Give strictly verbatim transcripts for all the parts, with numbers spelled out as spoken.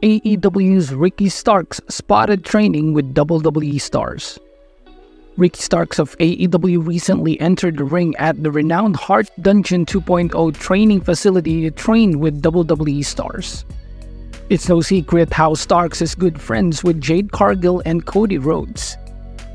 A E W's Ricky Starks spotted training with W W E stars. Ricky Starks of A E W recently entered the ring at the renowned Hart Dungeon two point oh training facility to train with W W E stars. It's no secret how Starks is good friends with Jade Cargill and Cody Rhodes.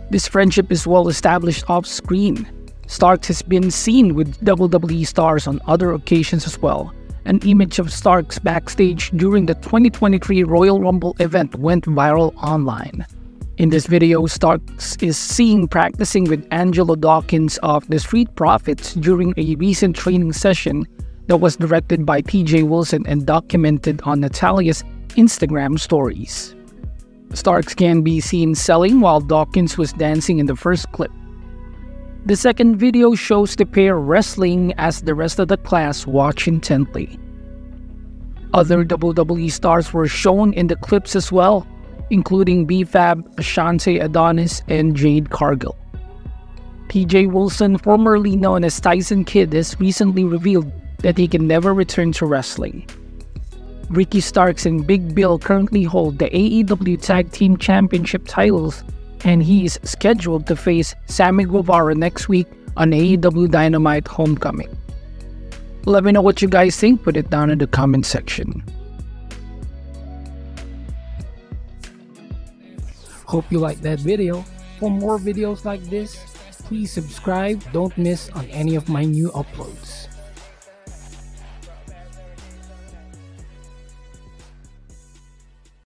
This friendship is well established off-screen. Starks has been seen with W W E stars on other occasions as well. An image of Starks backstage during the twenty twenty-three Royal Rumble event went viral online. In this video, Starks is seen practicing with Angelo Dawkins of the Street Profits during a recent training session that was directed by P J Wilson and documented on Natalia's Instagram stories. Starks can be seen selling while Dawkins was dancing in the first clip. The second video shows the pair wrestling as the rest of the class watch intently. Other W W E stars were shown in the clips as well, including B-Fab, Ashante Adonis, and Jade Cargill. P J Wilson, formerly known as Tyson Kidd, has recently revealed that he can never return to wrestling. Ricky Starks and Big Bill currently hold the A E W Tag Team Championship titles, and he is scheduled to face Sammy Guevara next week on A E W Dynamite Homecoming. Let me know what you guys think. Put it down in the comment section. Hope you liked that video. For more videos like this, please subscribe. Don't miss on any of my new uploads.